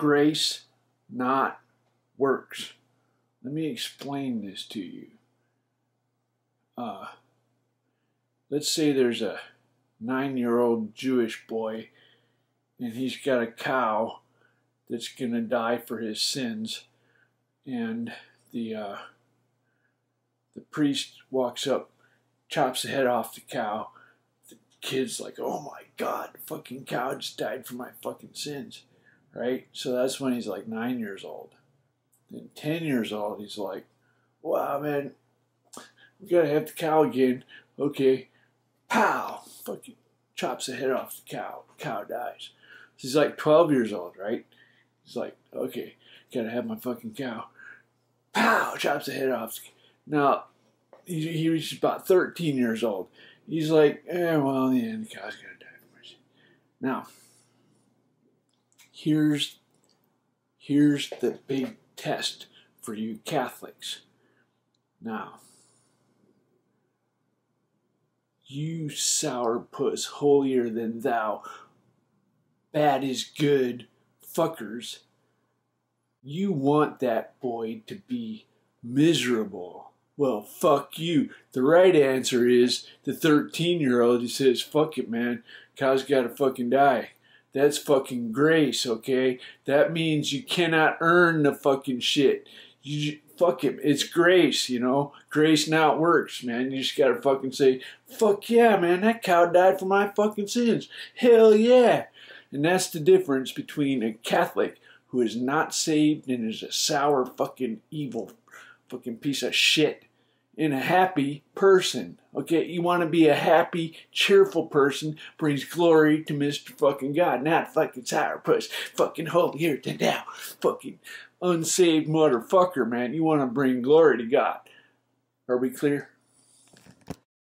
grace, not works. Let me explain this to you. Let's say there's a 9-year-old Jewish boy and he's got a cow that's going to die for his sins, and the priest walks up, chops the head off the cow. The kid's like, oh my God, the fucking cow just died for my fucking sins, right? So that's when he's like 9 years old. Then 10 years old, he's like, wow, man, we got to have the cow again. Okay, pow, fucking chops the head off the cow. Cow dies. So he's like 12 years old, right? He's like, okay, got to have my fucking cow. Pow, chops the head off. Now, he was about 13 years old. He's like, well, in the end, the cow's going to die for mercy. Now, here's the big test for you Catholics. Now, you sourpuss, holier than thou, bad is good fuckers, you want that boy to be miserable. Well, fuck you. The right answer is the 13-year-old who says, fuck it, man, cow's gotta fucking die. That's fucking grace, okay? That means you cannot earn the fucking shit. Fuck it. It's grace, you know? Grace not works, man. You just gotta fucking say, fuck yeah, man, that cow died for my fucking sins. Hell yeah. And that's the difference between a Catholic who is not saved and is a sour fucking evil fucking piece of shit and a happy person, okay? You want to be a happy, cheerful person, brings glory to Mr. fucking God, not fucking sourpuss, fucking holier than thou, fucking unsaved motherfucker, man. You want to bring glory to God. Are we clear?